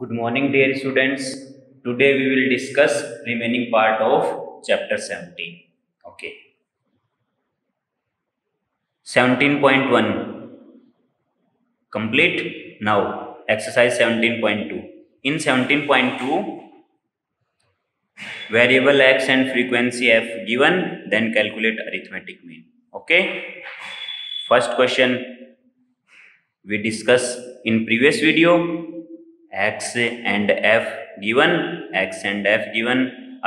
Good morning dear students. Today we will discuss remaining part of chapter 17. Okay, 17.1 complete. Now exercise 17.2. In 17.2, variable x and frequency f given, then calculate arithmetic mean. Okay, first question we discuss in previous video. X and f given, x and f given.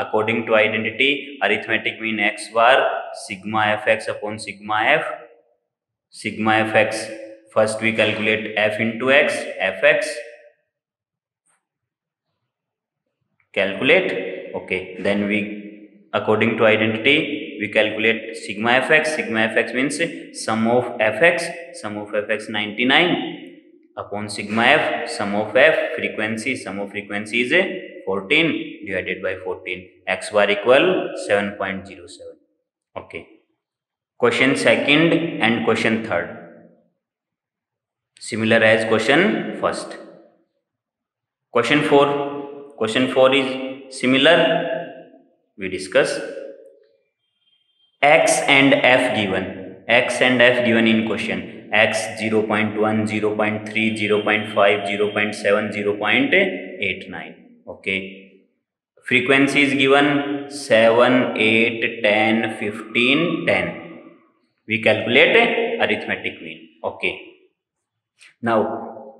According to identity, arithmetic mean x bar sigma fx upon sigma f. Sigma fx, first we calculate f into x, fx. Calculate, okay. Then we, according to identity, we calculate sigma fx. Sigma fx means sum of fx 99. Upon sigma f, sum of f, frequency, sum of frequency is 14 divided by 14, x bar equal 7.07. Okay, question second and question third similar as question first. Question 4. Question 4 is similar, we discuss x and f given. X and f given in question. X 0.1, 0.3, 0.5, 0.7, 0.89. Okay. Frequency is given 7, 8, 10, 15, 10. We calculate arithmetic mean. Okay. Now,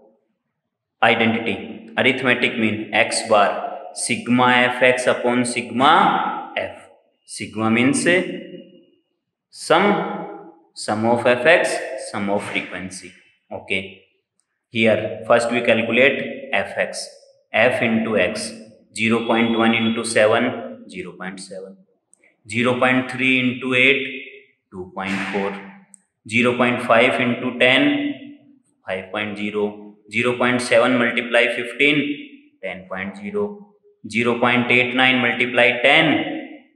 identity. Arithmetic mean x bar sigma fx upon sigma f. Sigma means sum of fx, sum of frequency. Okay, here first we calculate fx. F into x, 0.1 into 7, 0.7, 0.3 into 8, 2.4, 0.5 into 10, 5.0, 0.7 multiply 15, 10.0, 0.89 multiply 10,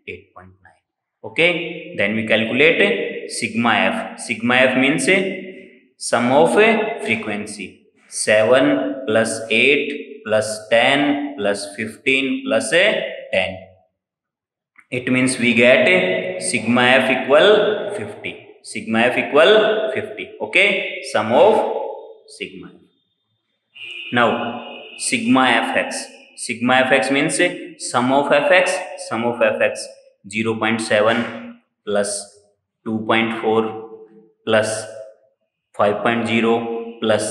8.9. Okay, then we calculate sigma f. Sigma f means sum of frequency. 7 plus 8 plus 10 plus 15 plus 10. It means we get sigma f equal 50. Sigma f equal 50. Okay, sum of sigma f. Now, sigma fx. Sigma fx means sum of fx. Sum of fx 0.7 plus 2.4 plus 5.0 plus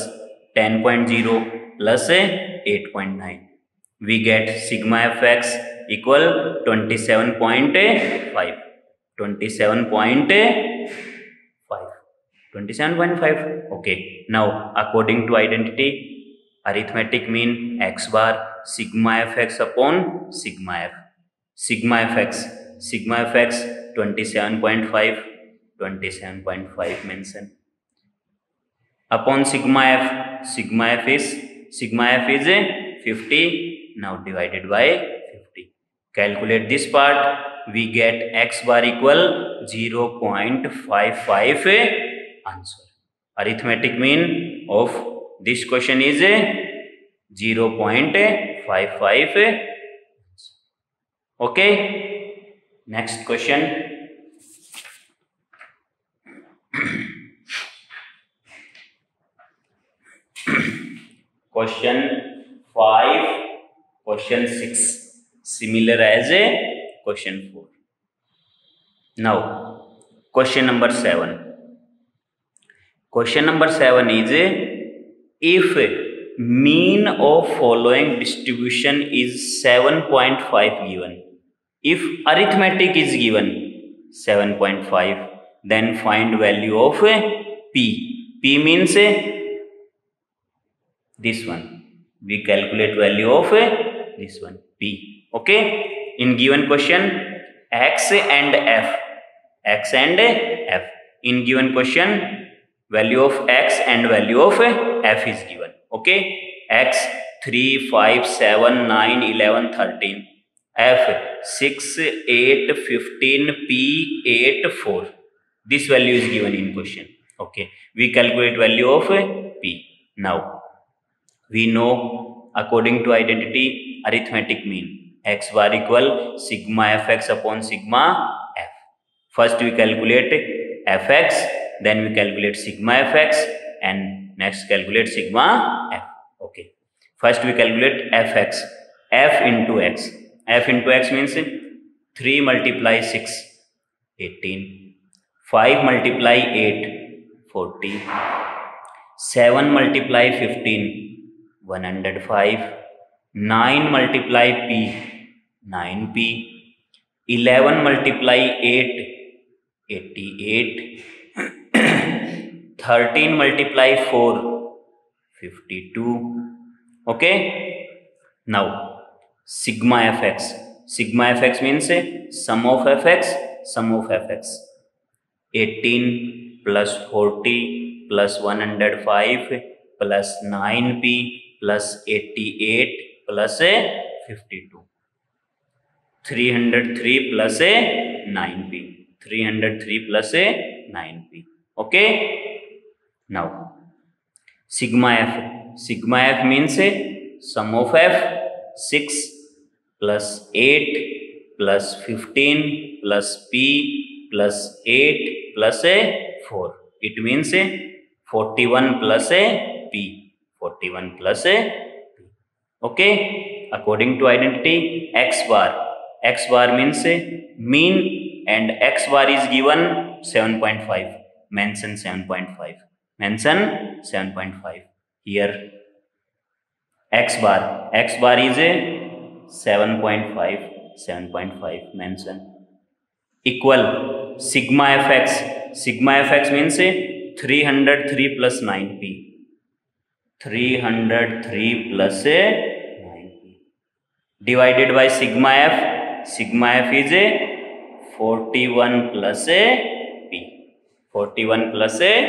10.0 plus 8.9. We get sigma fx equal 27.5. 27.5. Okay. Now, according to identity, arithmetic mean x bar sigma fx upon sigma f. Sigma fx 27.5 mention. Upon sigma f is 50. Now divided by 50. Calculate this part. We get x bar equal 0.55 answer. Arithmetic mean of this question is 0.55. Okay. Next question. Question 5, question 6, similar as question 4. Now, question number 7. Question number 7 is if mean of following distribution is 7.5 given. If arithmetic is given 7.5, then find value of p. P means this one. We calculate value of this one, p. Okay. In given question, x and f. X and f. In given question, value of x and value of f is given. Okay. X 3, 5, 7, 9, 11, 13. F 6, 8, 15, P 8, 4. This value is given in question. Okay, we calculate value of P. Now, we know according to identity arithmetic mean. X bar equal sigma fx upon sigma f. First we calculate fx, then we calculate sigma fx, and next calculate sigma f. Okay. First we calculate fx. F into x. F into x means 3 multiply 6, 18. 5 multiply 8, 40. 7 multiply 15, 105. 9 multiply p, 9p. 11 multiply 8, 88. 13 multiply 4, 52. Okay. Now sigma fx. Sigma fx means sum of fx. 18 plus 40 plus 105 plus 9p plus 88 plus 52. 303 plus 9p. 303 plus 9p. Okay. Now sigma f. Sigma f means sum of f 6 plus 8 plus 15 plus p plus 8 plus 4. It means 41 plus p. 41 plus p. Okay. According to identity x bar. X bar means mean, and x bar is given 7.5. Mention 7.5. Mention 7.5. Here x bar is a 7.5 mention equal sigma fx. Sigma fx means 303 plus 9p. 303 plus 9p divided by sigma f. Sigma f is a 41 plus a p. 41 plus a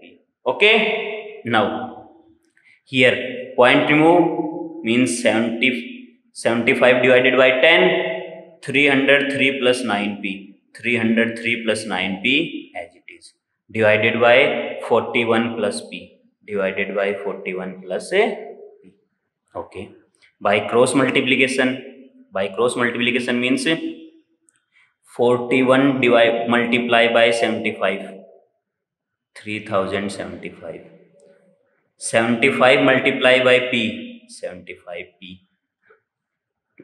p. Okay. Now here point remove means 75 divided by 10, 303 plus 9p. 303 plus 9p as it is divided by 41 plus p. Divided by 41 plus p. Okay. By cross multiplication. By cross multiplication means 41 divide multiply by 75. 3075. 75 multiply by p. 75p.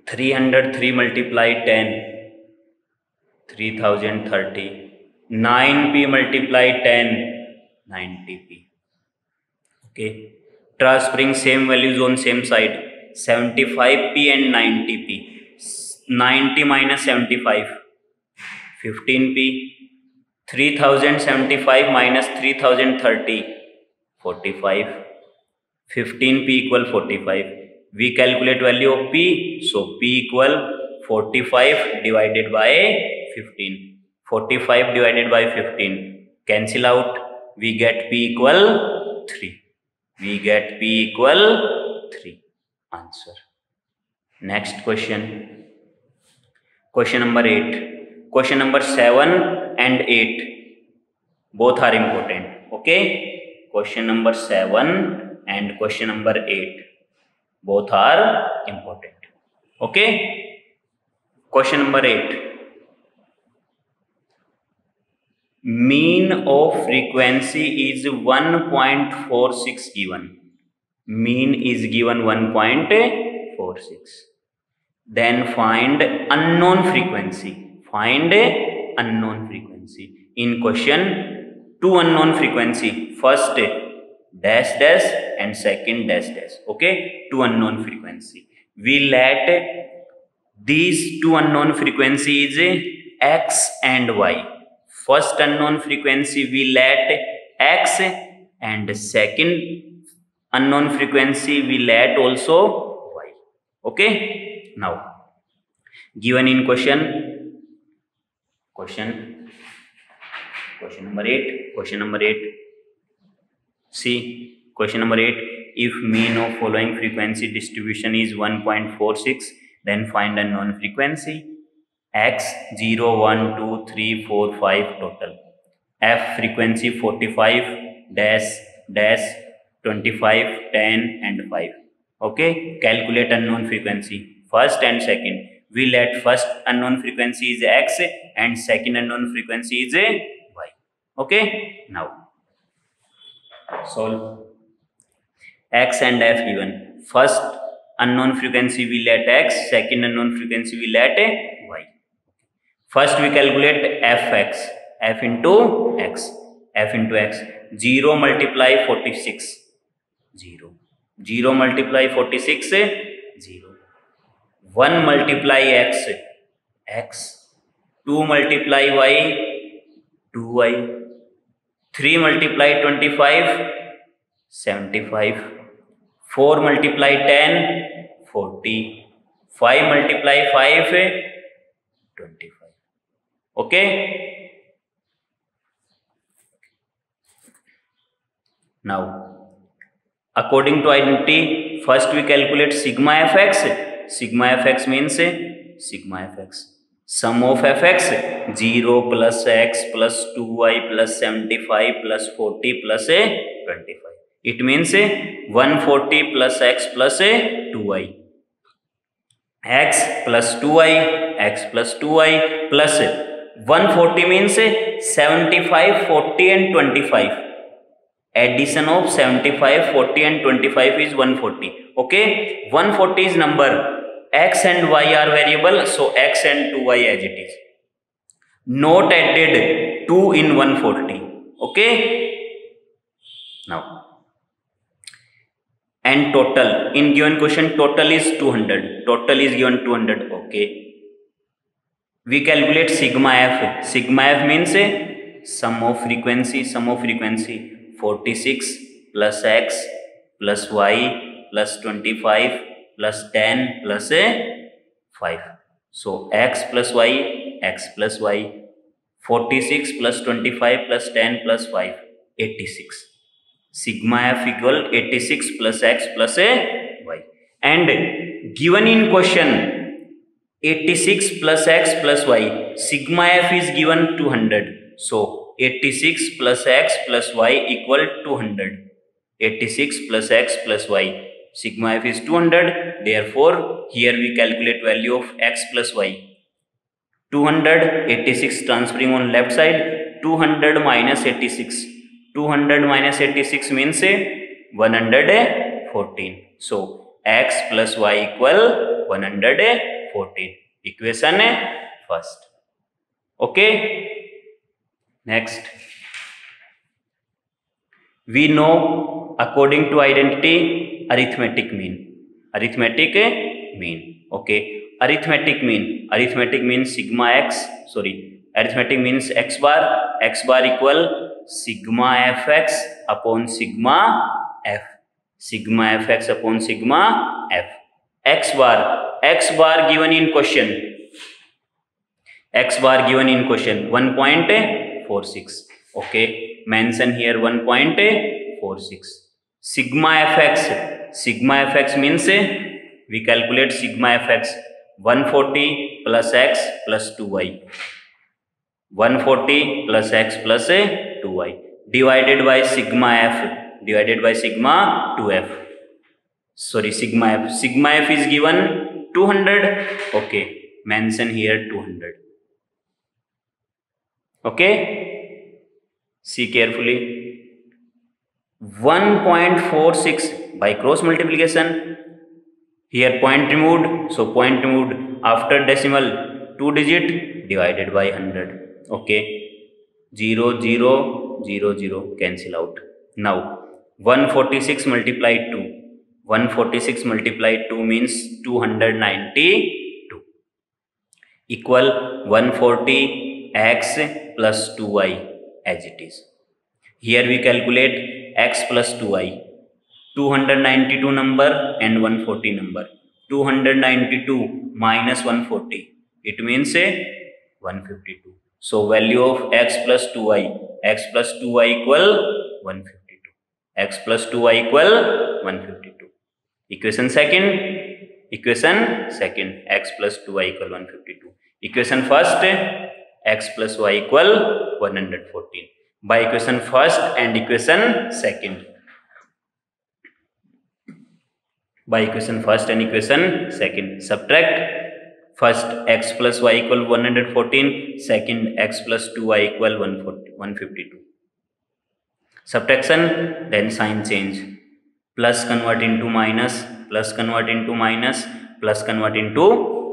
303 multiply 10. 3030. 9p multiply 10. 90p. Okay. Trust bring same values on same side. 75p and 90p. 90 minus 75. 15p. 3075 minus 3030. 45. 15p equal 45. We calculate value of p, so p equal 45 divided by 15. 45 divided by 15. Cancel out. We get p equal 3. We get p equal 3. Answer. Next question. Question number 8. Question number 7 and 8. Both are important. Okay. Question number 7 and question number 8. Both are important. Okay. Question number 8. Mean of frequency is 1.46 given. Mean is given 1.46. Then find unknown frequency. Find unknown frequency. In question, two unknown frequency, first dash dash and second dash dash. Okay, two unknown frequency. We let these two unknown frequencies x and y. First unknown frequency we let x, and second unknown frequency we let also y. Okay. Now given in question number 8. See, question number 8. If mean of following frequency distribution is 1.46, then find unknown frequency. X 0, 1, 2, 3, 4, 5 total. F frequency 45, dash, dash, 25, 10 and 5. Okay, calculate unknown frequency, first and second. We let first unknown frequency is x and second unknown frequency is y. Okay, now solve. X and f given. First unknown frequency we let x, second unknown frequency we let y. First we calculate fx, f into x, f into x. 0 multiply 46, 0. 0 multiply 46 0. 1 multiply x x, 2 multiply y 2y, 3 multiply 25 75, 4 multiply 10 40, 5 multiply 5 25. Okay, now according to identity, first we calculate sigma fx. Sigma fx means sigma fx. Sum of fx 0 plus x plus 2y plus 75 plus 40 plus 25. It means 140 plus x plus 2y. X plus 2y, x plus 2y plus 140 means 75, 40 and 25. Addition of 75, 40 and 25 is 140. Okay, 140 is number. X and y are variable, so x and 2y as it is. Not added 2 in 140. Okay, now and total in given question total is 200. Total is given 200. Okay, we calculate sigma f. Sigma f means sum of frequency. Sum of frequency. 46 plus x plus y plus 25 plus 10 plus 5. So x plus y, x plus y. 46 plus 25 plus 10 plus 5, 86. Sigma f equal 86 plus x plus y. And given in question 86 plus x plus y, sigma f is given 200. So 86 plus x plus y equal 200. 86 plus x plus y. Sigma f is 200. Therefore, here we calculate value of x plus y. 200, 86 transferring on left side. 200 minus 86. 200 minus 86 means 114. So, x plus y equal 114. Equation first. Okay. Next, we know according to identity arithmetic mean. Arithmetic mean. Okay, arithmetic mean. Arithmetic means sigma x. Sorry, arithmetic means x bar. X bar equal sigma fx upon sigma f. Sigma fx upon sigma f. X bar. X bar given in question. X bar given in question. 1.46. Okay, mention here 1.46. sigma fx. Sigma fx means we calculate sigma fx. 140 plus x plus 2y. 140 plus x plus 2y divided by sigma f, divided by sigma 2f. Sorry, sigma f. Sigma f is given 200. Okay, mention here 200. Okay, see carefully. 1.46 by cross multiplication. Here point removed, so point removed. After decimal, 2 digit divided by 100. Okay, 0, 0, 0, 0 cancel out. Now 146 multiplied 2. 146 multiplied 2 means 292 equal 140. X plus 2y as it is. Here we calculate x plus 2y. 292 number and 140 number. 292 minus 140. It means 152. So value of x plus 2y. X plus 2y equal 152. X plus 2y equal 152. Equation second. Equation second. X plus 2y equal 152. Equation first. X plus y equal 114 by equation first and equation second. by equation first and equation second. Subtract first x plus y equal 114, second x plus 2y equal 152. Subtraction, then sign change. Plus convert into minus, plus convert into minus, plus convert into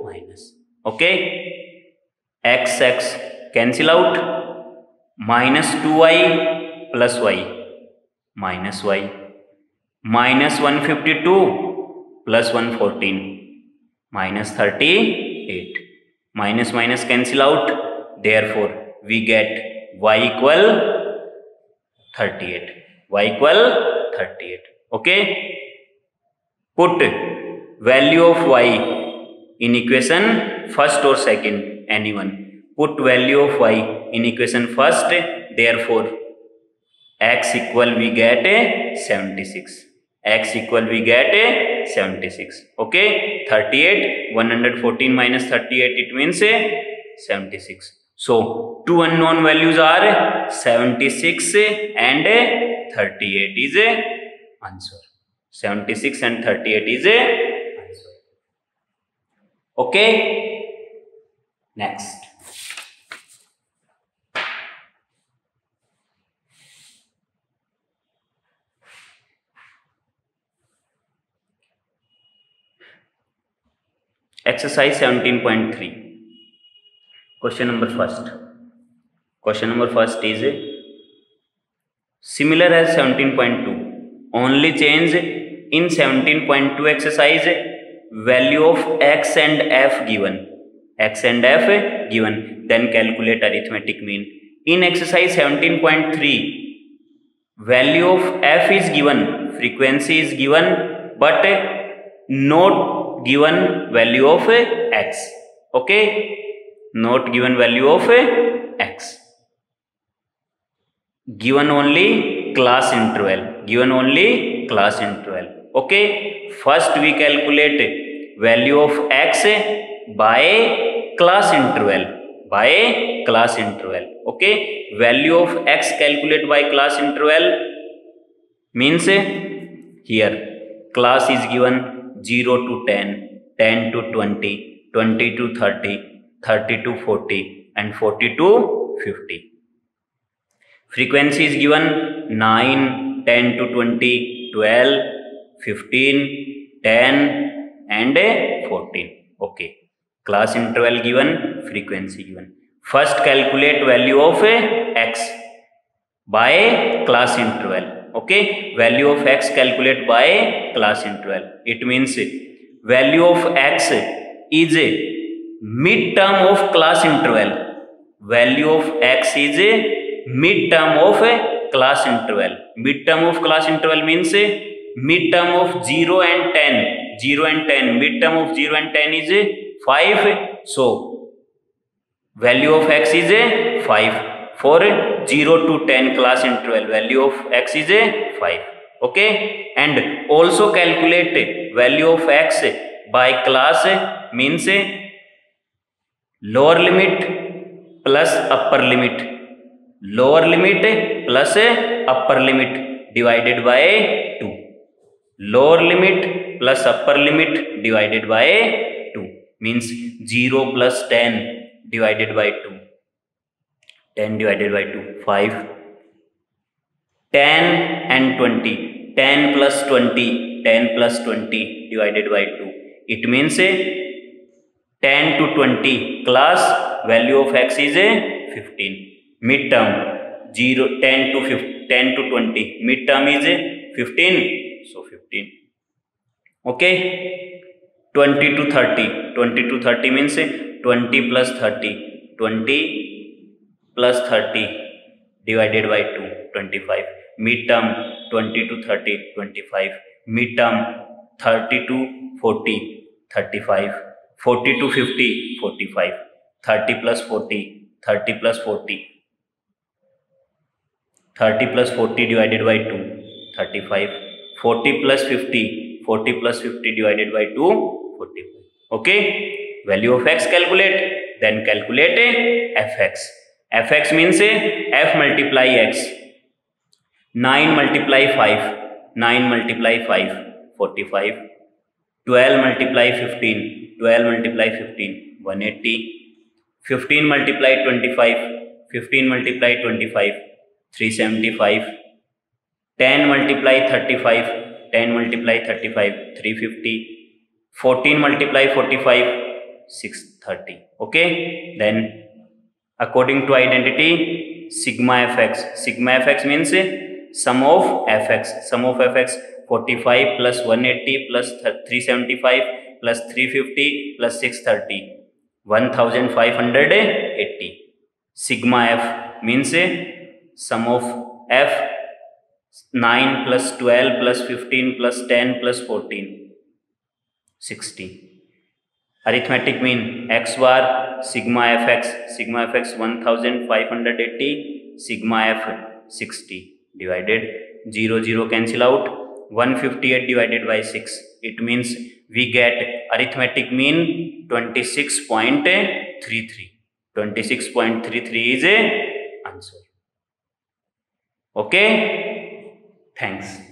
minus. Okay, x x cancel out, minus 2y plus y minus y, minus 152 plus 114, minus 38. Minus minus cancel out, therefore we get y equal 38. Y equal 38. Okay, put value of y in equation first or second, anyone. Put value of y in equation first, therefore x equal we get a 76. X equal we get a 76. Okay, 38, 114 minus 38, it means a 76. So two unknown values are 76 and a 38 is a answer. 76 and 38 is a. Okay, next. Exercise 17.3. Question number first. Question number first is similar as 17.2. Only change in 17.2 exercise. Value of x and f given, x and f given, then calculate arithmetic mean. In exercise 17.3, value of f is given, frequency is given, but not given value of x. Okay, not given value of x, given only class interval, given only class interval. Okay, first we calculate value of x by class interval, by class interval. Okay, value of x calculate by class interval means here class is given 0 to 10, 10 to 20, 20 to 30, 30 to 40 and 40 to 50. Frequency is given 9, 10 to 20, 12, 15, 10 and 14. Okay, class interval given, frequency given. First calculate value of x by class interval. Okay, value of x calculate by class interval. It means value of x is midterm of class interval. Value of x is midterm of class interval. Midterm of class interval means midterm of 0 and 10, 0 and 10, midterm of 0 and 10 is 5, so value of x is 5. For 0 to 10 class interval, value of x is 5. Okay, and also calculate value of x by class means lower limit plus upper limit, lower limit plus upper limit divided by 2. Lower limit plus upper limit divided by 2 means 0 plus 10 divided by 2, 10 divided by 2, 5, 10 and 20, 10 plus 20, 10 plus 20 divided by 2. It means 10 to 20 class, value of x is 15. Midterm 0, 10 to 15, 10 to 20, midterm is 15. So 15. Okay, 20 to 30. 20 to 30 means 20 plus 30. 20 plus 30 divided by 2. 25. Midterm 20 to 30. 25. Midterm 30 to 40. 35. 40 to 50. 45. 30 plus 40. 30 plus 40. 30 plus 40 divided by 2. 35. 40 plus 50, 40 plus 50 divided by 2, 45. Okay, value of x calculate, then calculate fx. fx means f multiply x, 9 multiply 5, 9 multiply 5, 45, 12 multiply 15, 180, 15 multiply 25, 375, 10 multiply 35, 350, 14 multiply 45, 630. Okay, then according to identity sigma fx means sum of fx 45 plus 180 plus 375 plus 350 plus 630, 1580. Sigma f means sum of f 9 plus 12 plus 15 plus 10 plus 14, 60. Arithmetic mean x bar sigma fx 1580, sigma f 60, divided 0 0 cancel out, 158 divided by 6. It means we get arithmetic mean 26.33. 26.33 is a answer. Okay, thanks.